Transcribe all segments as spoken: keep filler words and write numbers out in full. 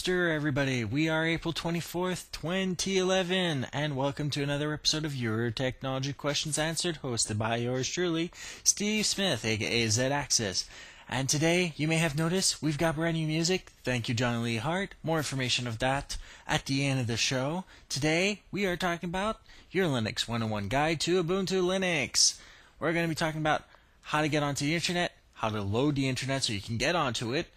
Monster, everybody. We are April twenty-fourth, twenty eleven, and welcome to another episode of Your Technology Questions Answered, hosted by yours truly, Steve Smith, aka Z-Axis. And today, you may have noticed, we've got brand new music. Thank you, John and Lee Hart. More information of that at the end of the show. Today, we are talking about your Linux one oh one Guide to Ubuntu Linux. We're going to be talking about how to get onto the internet, how to load the internet so you can get onto it,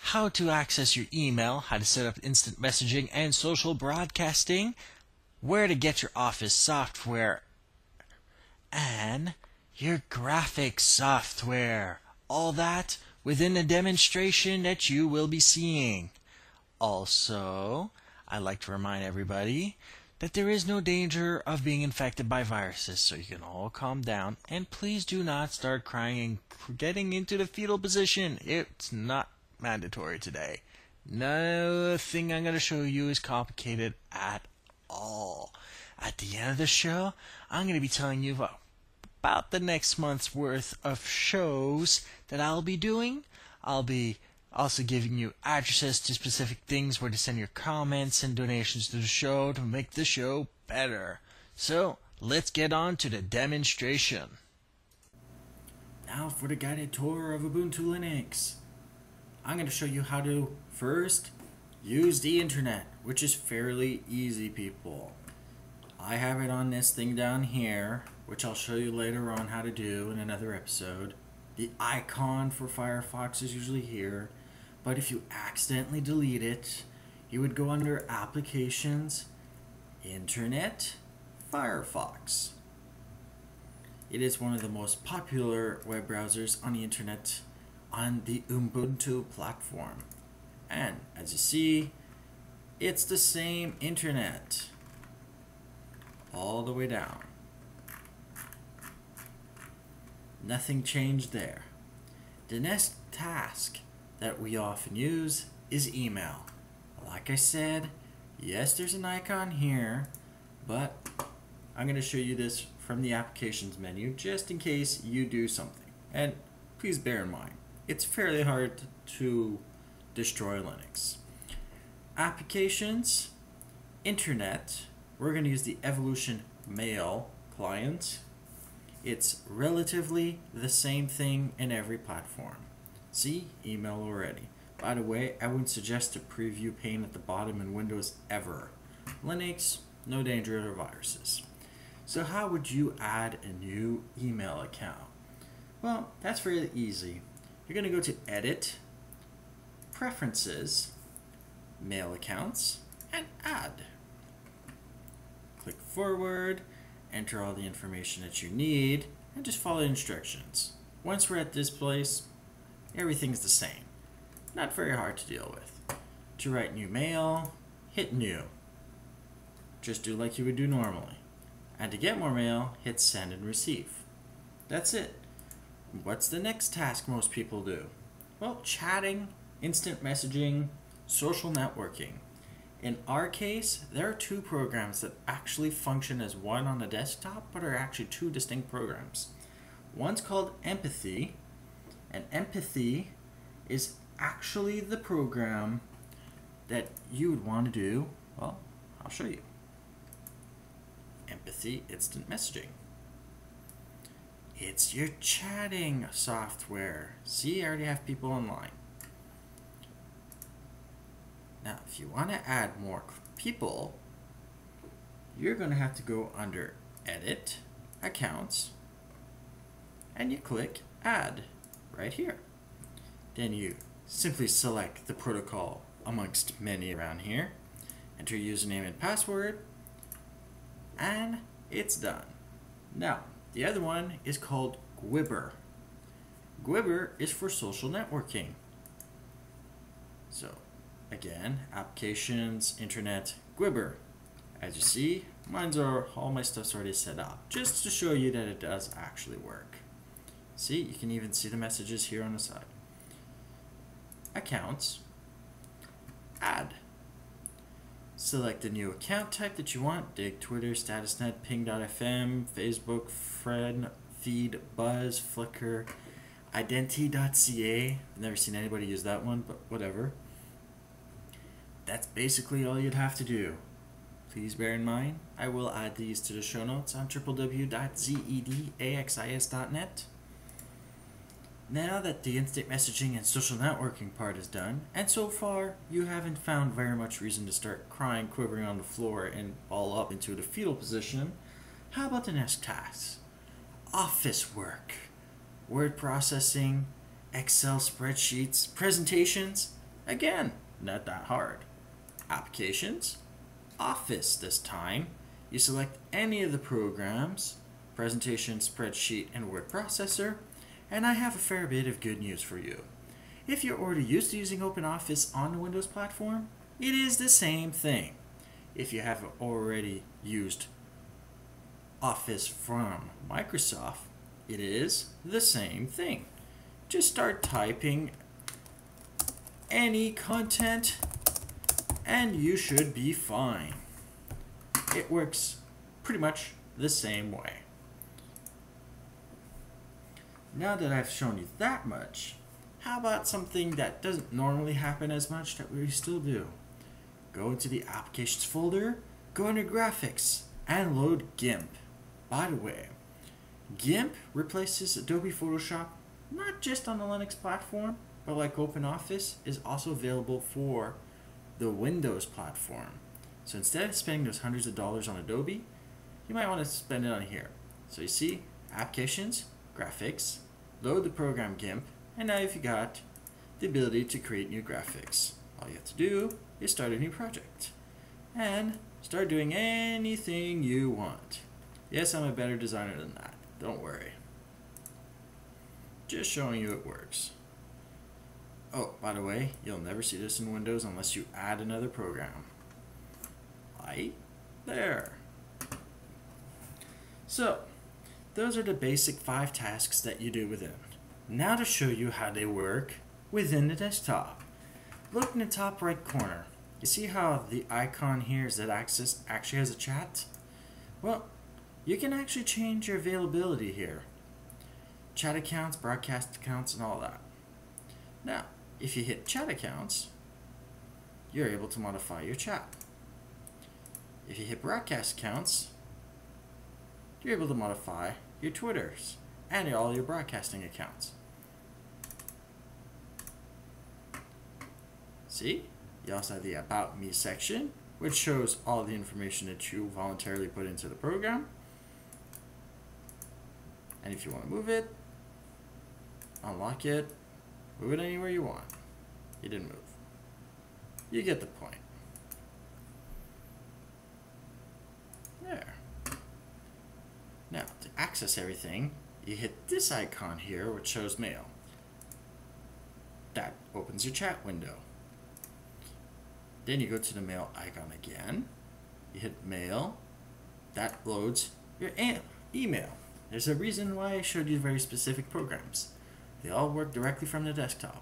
how to access your email, how to set up instant messaging and social broadcasting, where to get your Office software, and your graphic software. All that within a demonstration that you will be seeing. Also, I'd like to remind everybody that there is no danger of being infected by viruses, so you can all calm down, and please do not start crying and getting into the fetal position. It's not mandatory today. Nothing I'm going to show you is complicated at all. At the end of the show, I'm going to be telling you about the next month's worth of shows that I'll be doing. I'll be also giving you addresses to specific things where to send your comments and donations to the show to make the show better. So, let's get on to the demonstration. Now for the guided tour of Ubuntu Linux. I'm going to show you how to first use the internet, which is fairly easy, people. I have it on this thing down here, which I'll show you later on how to do in another episode. The icon for Firefox is usually here, but if you accidentally delete it, you would go under Applications, Internet, Firefox. It is one of the most popular web browsers on the internet on the Ubuntu platform. And as you see, it's the same internet all the way down. Nothing changed there. The next task that we often use is email. Like I said, yes, there's an icon here, but I'm going to show you this from the applications menu just in case you do something. And please bear in mind, it's fairly hard to destroy Linux. Applications, internet, we're going to use the Evolution mail client. It's relatively the same thing in every platform. See, email already. By the way, I wouldn't suggest the preview pane at the bottom in Windows ever. Linux, no danger of viruses. So how would you add a new email account? Well, that's very easy. You're going to go to Edit, Preferences, Mail Accounts, and Add. Click forward, enter all the information that you need, and just follow the instructions. Once we're at this place, everything's the same. Not very hard to deal with. To write new mail, hit New. Just do like you would do normally. And to get more mail, hit Send and Receive. That's it. What's the next task most people do? Well, chatting, instant messaging, social networking. In our case, there are two programs that actually function as one on the desktop, but are actually two distinct programs. One's called Empathy, and Empathy is actually the program that you would want to do. Well, I'll show you. Empathy Instant Messaging. It's your chatting software. See, I already have people online. Now, if you want to add more people, you're going to have to go under Edit, Accounts, and you click Add right here. Then you simply select the protocol amongst many around here, enter your username and password, and it's done. Now, the other one is called Gwibber. Gwibber is for social networking. So, again, applications, internet, Gwibber. As you see, mine's are all my stuff's already set up, just to show you that it does actually work. See, you can even see the messages here on the side. Accounts, add. Select the new account type that you want. Dig, Twitter, StatusNet, Ping dot F M, Facebook, Friend, Feed, Buzz, Flickr, Identity dot C A. I've never seen anybody use that one, but whatever. that's basically all you'd have to do. Please bear in mind, I will add these to the show notes on w w w dot zedaxis dot net. Now that the instant messaging and social networking part is done, and so far, you haven't found very much reason to start crying, quivering on the floor, and ball up into the fetal position, how about the next task? Office work. Word processing, Excel spreadsheets, presentations. Again, not that hard. Applications. Office this time. You select any of the programs, presentation, spreadsheet, and word processor, and I have a fair bit of good news for you. If you're already used to using OpenOffice on the Windows platform, it is the same thing. If you haven't already used Office from Microsoft, it is the same thing. Just start typing any content and you should be fine. It works pretty much the same way. Now that I've shown you that much, how about something that doesn't normally happen as much that we still do? Go into the Applications folder, go into Graphics, and load GIMP. By the way, GIMP replaces Adobe Photoshop not just on the Linux platform, but like OpenOffice, is also available for the Windows platform. So instead of spending those hundreds of dollars on Adobe, you might want to spend it on here. So you see, Applications, Graphics, load the program GIMP, and now you've got the ability to create new graphics. All you have to do is start a new project and start doing anything you want. Yes, I'm a better designer than that. Don't worry. Just showing you it works. Oh, by the way, you'll never see this in Windows unless you add another program. Right there. So, those are the basic five tasks that you do within. Now to show you how they work within the desktop. Look in the top right corner. You see how the icon here, Z-Axis, actually has a chat? Well, you can actually change your availability here. Chat accounts, broadcast accounts, and all that. Now, if you hit chat accounts, you're able to modify your chat. If you hit broadcast accounts, you're able to modify your Twitters and all your broadcasting accounts. See? You also have the About Me section, which shows all the information that you voluntarily put into the program. And if you want to move it, unlock it, move it anywhere you want. You didn't move. You get the point. There. Now, to access everything, you hit this icon here, which shows mail. That opens your chat window. Then you go to the mail icon again. You hit mail. That loads your email. There's a reason why I showed you very specific programs. They all work directly from the desktop.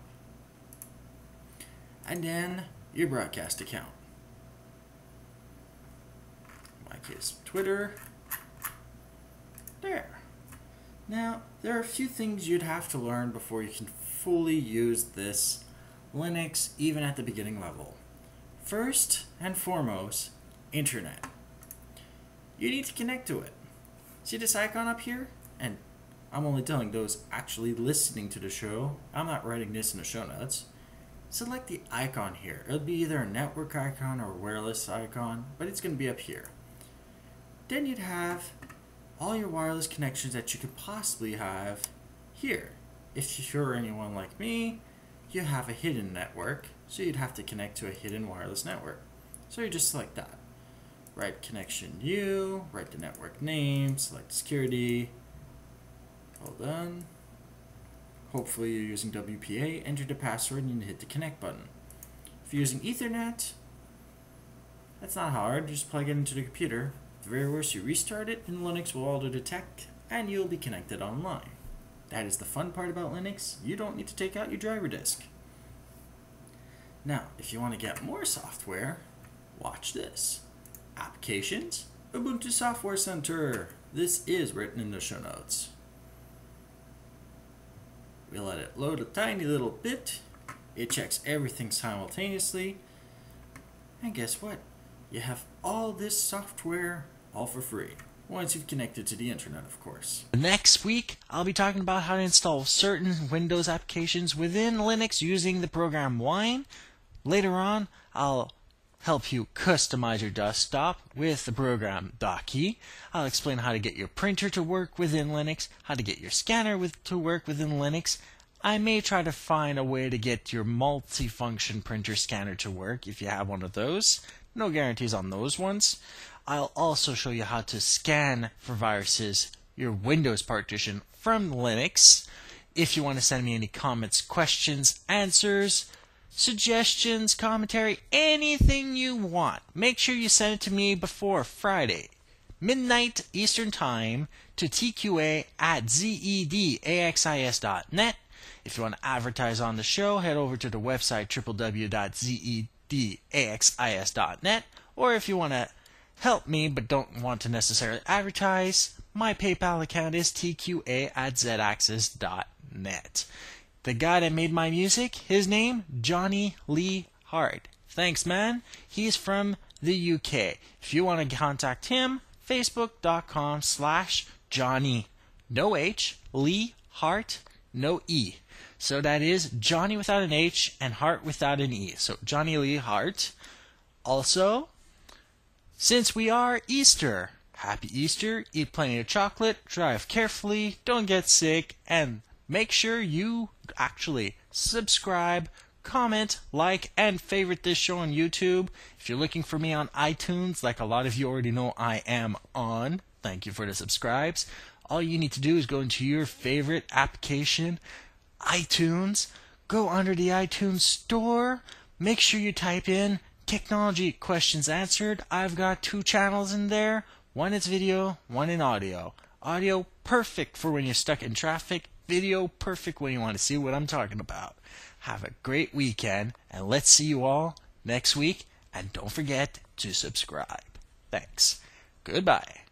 And then your broadcast account. In my case, Twitter. There. Now, there are a few things you'd have to learn before you can fully use this Linux, even at the beginning level. First and foremost, internet. You need to connect to it. See this icon up here? And I'm only telling those actually listening to the show. I'm not writing this in the show notes. Select the icon here. It'll be either a network icon or a wireless icon, but it's going to be up here. Then you'd have all your wireless connections that you could possibly have here. If you're anyone like me, you have a hidden network, so you'd have to connect to a hidden wireless network. So you just select that. Write connection U, write the network name, select security. All done. Hopefully you're using W P A, enter the password and hit the connect button. If you're using Ethernet, that's not hard, just plug it into the computer. The very worst, you restart it and Linux will auto detect and you'll be connected online. That is the fun part about Linux. You don't need to take out your driver disk. Now, if you want to get more software, watch this. Applications, Ubuntu Software Center. This is written in the show notes. We let it load a tiny little bit. It checks everything simultaneously. And guess what? You have all this software all for free. Once you've connected to the internet, of course. Next week, I'll be talking about how to install certain Windows applications within Linux using the program Wine. Later on, I'll help you customize your desktop with the program Docky. I'll explain how to get your printer to work within Linux, how to get your scanner with, to work within Linux. I may try to find a way to get your multi-function printer scanner to work if you have one of those. No guarantees on those ones. I'll also show you how to scan for viruses your Windows partition from Linux. If you want to send me any comments, questions, answers, suggestions, commentary, anything you want, make sure you send it to me before Friday, midnight Eastern Time, to T Q A at zedaxis dot net. If you want to advertise on the show, head over to the website w w w dot zedaxis dot net. Or if you want to help me but don't want to necessarily advertise, my PayPal account is T Q A at zedaxis dot net. The guy that made my music, his name, Johnny Lee Hart. Thanks, man. He's from the U K. If you want to contact him, facebook dot com slash Johnny, no H, Lee Hart, no E. So that is Johnny without an H and Hart without an E. So Johnny Lee Hart. Also, since we are Easter, happy Easter, eat plenty of chocolate, drive carefully, don't get sick, and make sure you actually subscribe, comment, like, and favorite this show on YouTube. If you're looking for me on iTunes, like a lot of you already know I am on, thank you for the subscribes. All you need to do is go into your favorite application, iTunes, go under the iTunes store, make sure you type in Technology Questions Answered. I've got two channels in there. One is video, one in audio. Audio, perfect for when you're stuck in traffic. Video, perfect when you want to see what I'm talking about. Have a great weekend, and let's see you all next week. And don't forget to subscribe. Thanks. Goodbye.